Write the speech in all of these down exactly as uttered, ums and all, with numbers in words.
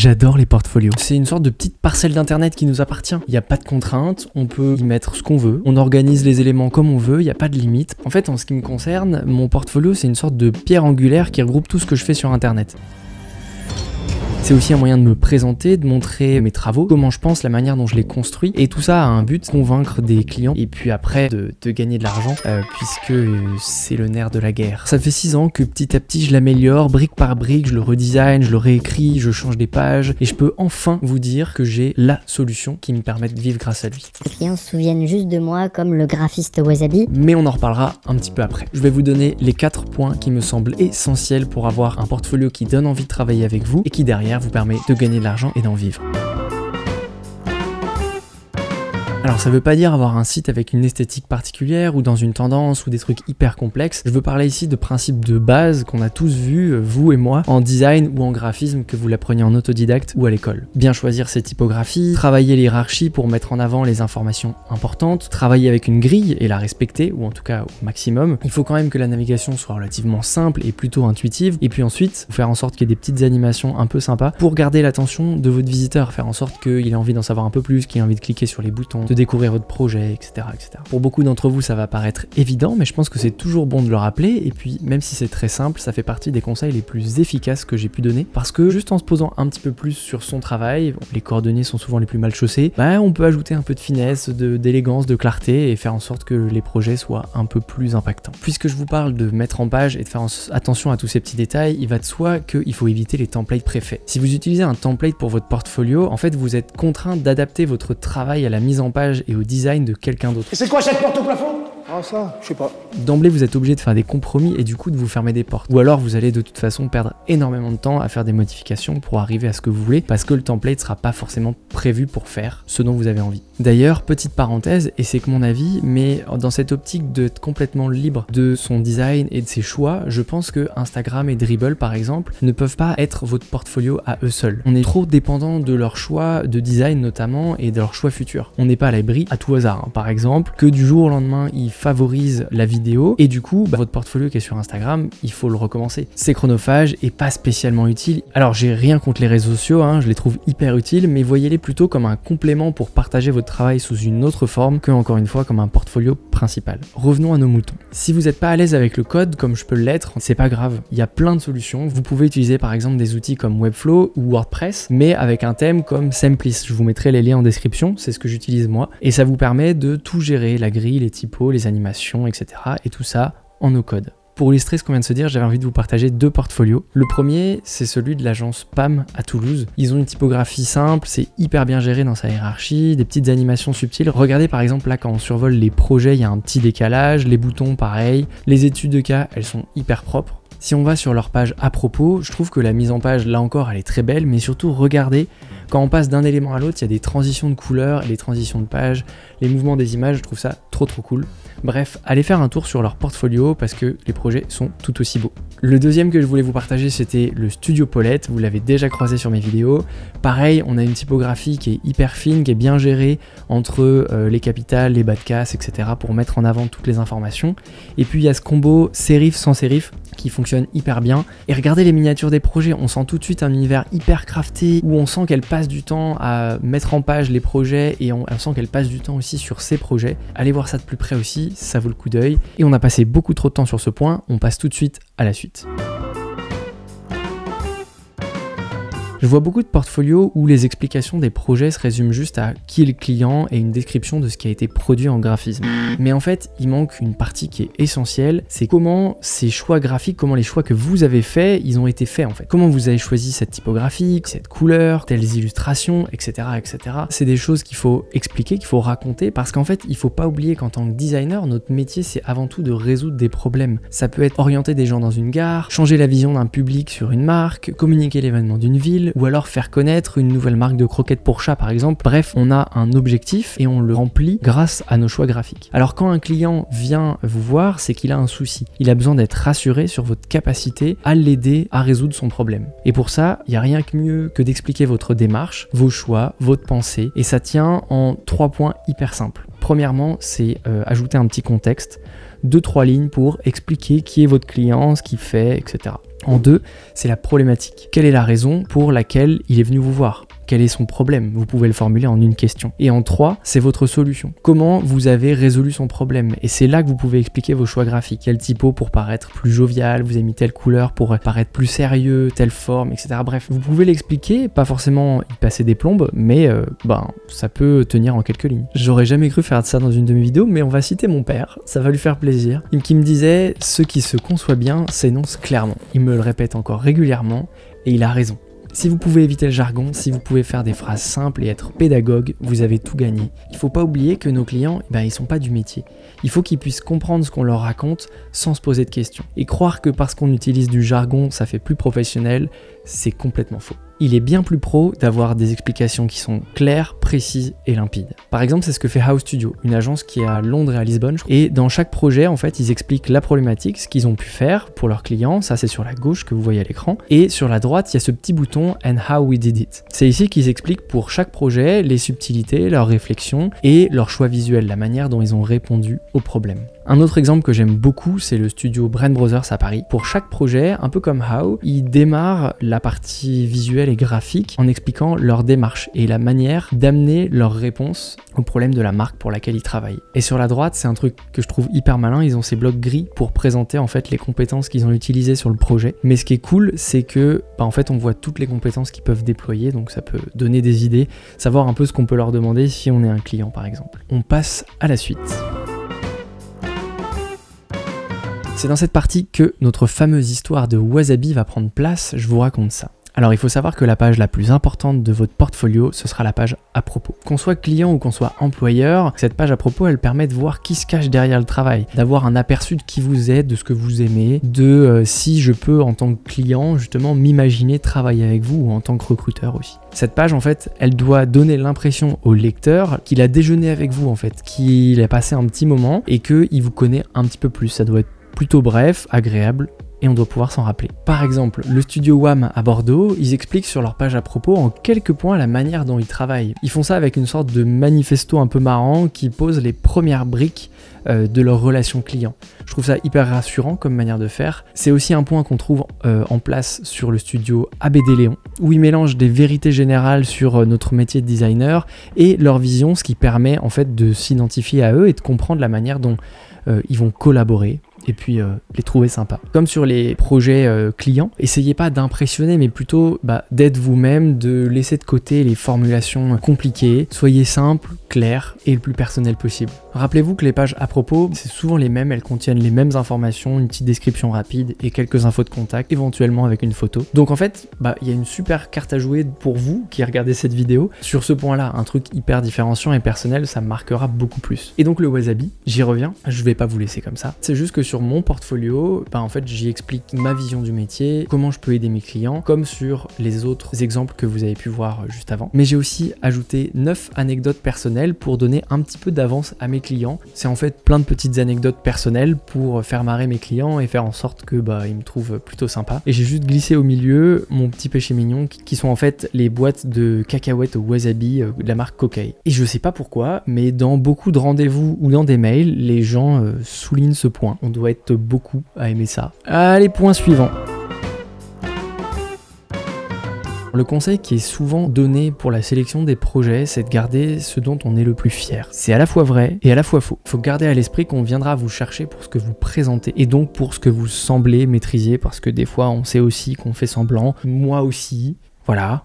J'adore les portfolios. C'est une sorte de petite parcelle d'internet qui nous appartient. Il n'y a pas de contraintes, on peut y mettre ce qu'on veut, on organise les éléments comme on veut, il n'y a pas de limite. En fait, en ce qui me concerne, mon portfolio, c'est une sorte de pierre angulaire qui regroupe tout ce que je fais sur internet. C'est aussi un moyen de me présenter, de montrer mes travaux, comment je pense, la manière dont je les construis. Et tout ça a un but, convaincre des clients et puis après de, de gagner de l'argent euh, puisque c'est le nerf de la guerre. Ça fait six ans que petit à petit je l'améliore, brique par brique, je le redesign, je le réécris, je change des pages et je peux enfin vous dire que j'ai la solution qui me permet de vivre grâce à lui. Les clients se souviennent juste de moi comme le graphiste Wasabi. Mais on en reparlera un petit peu après. Je vais vous donner les quatre points qui me semblent essentiels pour avoir un portfolio qui donne envie de travailler avec vous et qui derrière vous permet de gagner de l'argent et d'en vivre. Alors ça veut pas dire avoir un site avec une esthétique particulière ou dans une tendance ou des trucs hyper complexes. Je veux parler ici de principes de base qu'on a tous vus, vous et moi, en design ou en graphisme, que vous l'appreniez en autodidacte ou à l'école. Bien choisir ses typographies, travailler l'hierarchie pour mettre en avant les informations importantes, travailler avec une grille et la respecter, ou en tout cas au maximum. Il faut quand même que la navigation soit relativement simple et plutôt intuitive. Et puis ensuite, faire en sorte qu'il y ait des petites animations un peu sympas pour garder l'attention de votre visiteur, faire en sorte qu'il ait envie d'en savoir un peu plus, qu'il ait envie de cliquer sur les boutons, de découvrir votre projet, et cetera, et cetera. Pour beaucoup d'entre vous, ça va paraître évident, mais je pense que c'est toujours bon de le rappeler, et puis même si c'est très simple, ça fait partie des conseils les plus efficaces que j'ai pu donner, parce que juste en se posant un petit peu plus sur son travail, les coordonnées sont souvent les plus mal chaussées, bah on peut ajouter un peu de finesse, d'élégance, de, de clarté, et faire en sorte que les projets soient un peu plus impactants. Puisque je vous parle de mettre en page et de faire attention à tous ces petits détails, il va de soi qu'il faut éviter les templates préfaits. Si vous utilisez un template pour votre portfolio, en fait vous êtes contraint d'adapter votre travail à la mise en page et au design de quelqu'un d'autre. Et c'est quoi cette porte au plafond ? Ah ça, je sais pas. D'emblée, vous êtes obligé de faire des compromis et du coup de vous fermer des portes. Ou alors vous allez de toute façon perdre énormément de temps à faire des modifications pour arriver à ce que vous voulez, parce que le template sera pas forcément prévu pour faire ce dont vous avez envie. D'ailleurs, petite parenthèse, et c'est que mon avis, mais dans cette optique d'être complètement libre de son design et de ses choix, je pense que Instagram et Dribbble par exemple ne peuvent pas être votre portfolio à eux seuls. On est trop dépendant de leurs choix de design notamment et de leurs choix futurs. On n'est pas à l'abri à tout hasard, hein. Par exemple, que du jour au lendemain ils favorisent la vidéo et du coup bah, votre portfolio qui est sur Instagram, il faut le recommencer. C'est chronophage et pas spécialement utile. Alors j'ai rien contre les réseaux sociaux, hein, je les trouve hyper utiles, mais voyez-les plutôt comme un complément pour partager votre travail sous une autre forme que, encore une fois, comme un portfolio principal. Revenons à nos moutons. Si vous n'êtes pas à l'aise avec le code comme je peux l'être, c'est pas grave, il y a plein de solutions. Vous pouvez utiliser par exemple des outils comme Webflow ou WordPress, mais avec un thème comme Simplice. Je vous mettrai les liens en description, c'est ce que j'utilise moi, et ça vous permet de tout gérer, la grille, les typos, les animations, et cetera, et tout ça en no code. Pour illustrer ce qu'on vient de se dire, j'avais envie de vous partager deux portfolios. Le premier, c'est celui de l'agence P A M à Toulouse. Ils ont une typographie simple, c'est hyper bien géré dans sa hiérarchie, des petites animations subtiles. Regardez par exemple là, quand on survole les projets, il y a un petit décalage, les boutons pareil, les études de cas, elles sont hyper propres. Si on va sur leur page à propos, je trouve que la mise en page, là encore, elle est très belle, mais surtout, regardez, quand on passe d'un élément à l'autre, il y a des transitions de couleurs, les transitions de pages, les mouvements des images, je trouve ça trop trop cool. Bref, allez faire un tour sur leur portfolio parce que les projets sont tout aussi beaux. Le deuxième que je voulais vous partager, c'était le Studio Polette, vous l'avez déjà croisé sur mes vidéos. Pareil, on a une typographie qui est hyper fine, qui est bien gérée entre euh, les capitales, les bas de casse, et cetera pour mettre en avant toutes les informations. Et puis il y a ce combo sérif sans sérif qui fonctionne hyper bien. Et regardez les miniatures des projets, on sent tout de suite un univers hyper crafté où on sent qu'elle passe du temps à mettre en page les projets et on, on sent qu'elle passe du temps aussi sur ses projets. Allez voir ça de plus près aussi, ça vaut le coup d'œil. Et on a passé beaucoup trop de temps sur ce point, on passe tout de suite à la suite. Je vois beaucoup de portfolios où les explications des projets se résument juste à qui est le client et une description de ce qui a été produit en graphisme. Mais en fait, il manque une partie qui est essentielle, c'est comment ces choix graphiques, comment les choix que vous avez faits, ils ont été faits en fait. Comment vous avez choisi cette typographie, cette couleur, telles illustrations, et cetera, et cetera. C'est des choses qu'il faut expliquer, qu'il faut raconter, parce qu'en fait, il faut pas oublier qu'en tant que designer, notre métier, c'est avant tout de résoudre des problèmes. Ça peut être orienter des gens dans une gare, changer la vision d'un public sur une marque, communiquer l'événement d'une ville, ou alors faire connaître une nouvelle marque de croquettes pour chat par exemple. Bref, on a un objectif et on le remplit grâce à nos choix graphiques. Alors quand un client vient vous voir, c'est qu'il a un souci. Il a besoin d'être rassuré sur votre capacité à l'aider à résoudre son problème. Et pour ça, il n'y a rien que mieux que d'expliquer votre démarche, vos choix, votre pensée, et ça tient en trois points hyper simples. Premièrement, c'est euh, ajouter un petit contexte, deux trois lignes pour expliquer qui est votre client, ce qu'il fait, et cetera. en deux, c'est la problématique. Quelle est la raison pour laquelle il est venu vous voir ? Quel est son problème? Vous pouvez le formuler en une question. Et en trois, c'est votre solution. Comment vous avez résolu son problème? Et c'est là que vous pouvez expliquer vos choix graphiques. Quel typo pour paraître plus jovial? Vous avez mis telle couleur pour paraître plus sérieux, telle forme, et cetera. Bref, vous pouvez l'expliquer, pas forcément y passer des plombes, mais euh, ben, ça peut tenir en quelques lignes. J'aurais jamais cru faire ça dans une de mes vidéos, mais on va citer mon père, ça va lui faire plaisir. Il me disait, ce qui se conçoit bien s'énonce clairement. Il me le répète encore régulièrement, et il a raison. Si vous pouvez éviter le jargon, si vous pouvez faire des phrases simples et être pédagogue, vous avez tout gagné. Il ne faut pas oublier que nos clients, eh ben, ils ne sont pas du métier. Il faut qu'ils puissent comprendre ce qu'on leur raconte sans se poser de questions. Et croire que parce qu'on utilise du jargon, ça fait plus professionnel, c'est complètement faux. Il est bien plus pro d'avoir des explications qui sont claires, précises et limpides. Par exemple, c'est ce que fait How Studio, une agence qui est à Londres et à Lisbonne. Je crois. Et dans chaque projet, en fait, ils expliquent la problématique, ce qu'ils ont pu faire pour leurs clients. Ça, c'est sur la gauche que vous voyez à l'écran. Et sur la droite, il y a ce petit bouton « And how we did it ». C'est ici qu'ils expliquent pour chaque projet les subtilités, leurs réflexions et leurs choix visuels, la manière dont ils ont répondu aux problèmes. Un autre exemple que j'aime beaucoup, c'est le studio Brandbrothers à Paris. Pour chaque projet, un peu comme How, ils démarrent la partie visuelle et graphique en expliquant leur démarche et la manière d'amener leurs réponses aux problèmes de la marque pour laquelle ils travaillent. Et sur la droite, c'est un truc que je trouve hyper malin, ils ont ces blocs gris pour présenter en fait les compétences qu'ils ont utilisées sur le projet. Mais ce qui est cool, c'est que bah, en fait, on voit toutes les compétences qu'ils peuvent déployer, donc ça peut donner des idées, savoir un peu ce qu'on peut leur demander si on est un client par exemple. On passe à la suite. C'est dans cette partie que notre fameuse histoire de Wasabi va prendre place, je vous raconte ça. Alors il faut savoir que la page la plus importante de votre portfolio, ce sera la page à propos. Qu'on soit client ou qu'on soit employeur, cette page à propos, elle permet de voir qui se cache derrière le travail, d'avoir un aperçu de qui vous êtes, de ce que vous aimez, de euh, si je peux en tant que client justement m'imaginer travailler avec vous ou en tant que recruteur aussi. Cette page en fait, elle doit donner l'impression au lecteur qu'il a déjeuné avec vous en fait, qu'il a passé un petit moment et qu'il vous connaît un petit peu plus, ça doit être plutôt bref, agréable, et on doit pouvoir s'en rappeler. Par exemple, le studio W A M à Bordeaux, ils expliquent sur leur page à propos en quelques points la manière dont ils travaillent. Ils font ça avec une sorte de manifesto un peu marrant qui pose les premières briques euh, de leur relation client. Je trouve ça hyper rassurant comme manière de faire. C'est aussi un point qu'on trouve euh, en place sur le studio A B D Léon, où ils mélangent des vérités générales sur euh, notre métier de designer et leur vision, ce qui permet en fait de s'identifier à eux et de comprendre la manière dont euh, ils vont collaborer. Et puis euh, les trouver sympas. Comme sur les projets euh, clients, essayez pas d'impressionner, mais plutôt bah, d'être vous-même, de laisser de côté les formulations compliquées. Soyez simple, clair et le plus personnel possible. Rappelez-vous que les pages à propos, c'est souvent les mêmes, elles contiennent les mêmes informations, une petite description rapide et quelques infos de contact, éventuellement avec une photo. Donc en fait, bah, il y a une super carte à jouer pour vous qui regardez cette vidéo. Sur ce point-là, un truc hyper différenciant et personnel, ça marquera beaucoup plus. Et donc le Wasabi, j'y reviens, je vais pas vous laisser comme ça. C'est juste que sur mon portfolio, bah en fait j'y explique ma vision du métier, comment je peux aider mes clients, comme sur les autres exemples que vous avez pu voir juste avant. Mais j'ai aussi ajouté neuf anecdotes personnelles pour donner un petit peu d'avance à mes clients. C'est en fait plein de petites anecdotes personnelles pour faire marrer mes clients et faire en sorte que bah ils me trouvent plutôt sympa. Et j'ai juste glissé au milieu mon petit péché mignon qui sont en fait les boîtes de cacahuètes au wasabi de la marque Cocay. Et je sais pas pourquoi, mais dans beaucoup de rendez-vous ou dans des mails, les gens euh, soulignent ce point. On doit être beaucoup à aimer ça. Allez, point suivant. Le conseil qui est souvent donné pour la sélection des projets, c'est de garder ce dont on est le plus fier. C'est à la fois vrai et à la fois faux. Il faut garder à l'esprit qu'on viendra vous chercher pour ce que vous présentez et donc pour ce que vous semblez maîtriser, parce que des fois on sait aussi qu'on fait semblant, moi aussi, voilà.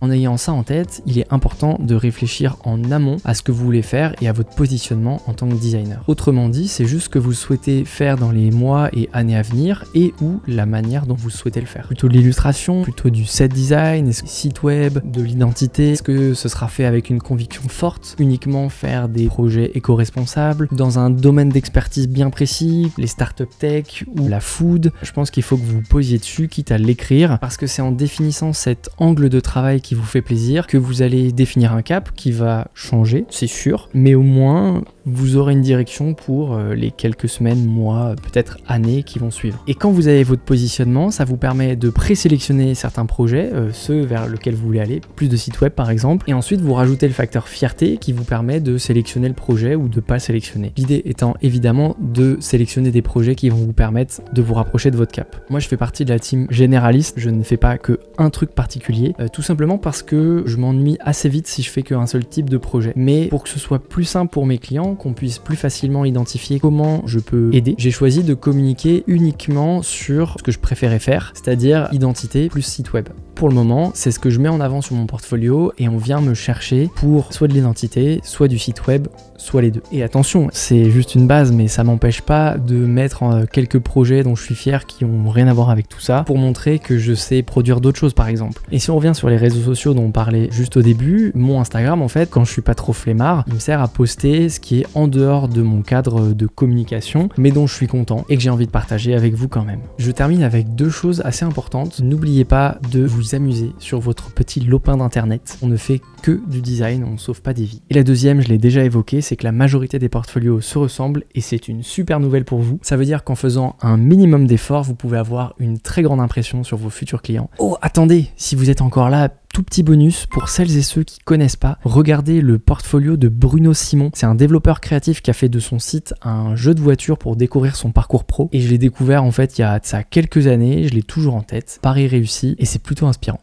En ayant ça en tête, il est important de réfléchir en amont à ce que vous voulez faire et à votre positionnement en tant que designer. Autrement dit, c'est juste ce que vous souhaitez faire dans les mois et années à venir et ou la manière dont vous souhaitez le faire. Plutôt de l'illustration, plutôt du set design, site web, de l'identité. Est-ce que ce sera fait avec une conviction forte? Uniquement faire des projets éco-responsables, dans un domaine d'expertise bien précis, les startups tech ou la food? Je pense qu'il faut que vous vous posiez dessus, quitte à l'écrire, parce que c'est en définissant cet angle de travail qui vous fait plaisir, que vous allez définir un cap qui va changer, c'est sûr, mais au moins vous aurez une direction pour les quelques semaines, mois, peut-être années qui vont suivre. Et quand vous avez votre positionnement, ça vous permet de présélectionner certains projets, euh, ceux vers lesquels vous voulez aller, plus de sites web par exemple, et ensuite vous rajoutez le facteur fierté qui vous permet de sélectionner le projet ou de pas sélectionner. L'idée étant évidemment de sélectionner des projets qui vont vous permettre de vous rapprocher de votre cap. Moi je fais partie de la team généraliste, je ne fais pas que un truc particulier, euh, tout simplement parce que je m'ennuie assez vite si je fais qu'un seul type de projet. Mais pour que ce soit plus simple pour mes clients, qu'on puisse plus facilement identifier comment je peux aider, j'ai choisi de communiquer uniquement sur ce que je préférais faire, c'est-à-dire identité plus site web. Pour le moment, c'est ce que je mets en avant sur mon portfolio et on vient me chercher pour soit de l'identité, soit du site web, soit les deux. Et attention, c'est juste une base, mais ça m'empêche pas de mettre en quelques projets dont je suis fier qui ont rien à voir avec tout ça pour montrer que je sais produire d'autres choses par exemple. Et si on revient sur les réseaux sociaux dont on parlait juste au début, mon Instagram en fait, quand je suis pas trop flemmard, il me sert à poster ce qui est en dehors de mon cadre de communication mais dont je suis content et que j'ai envie de partager avec vous quand même. Je termine avec deux choses assez importantes. N'oubliez pas de vous amuser sur votre petit lopin d'internet. On ne fait que du design, on ne sauve pas des vies. Et la deuxième, je l'ai déjà évoqué, c'est que la majorité des portfolios se ressemblent et c'est une super nouvelle pour vous. Ça veut dire qu'en faisant un minimum d'efforts, vous pouvez avoir une très grande impression sur vos futurs clients. Oh, attendez, si vous êtes encore là, tout petit bonus pour celles et ceux qui connaissent pas, regardez le portfolio de Bruno Simon. C'est un développeur créatif qui a fait de son site un jeu de voiture pour découvrir son parcours pro. Et je l'ai découvert en fait il y a de ça quelques années, je l'ai toujours en tête. Pari réussi et c'est plutôt inspirant.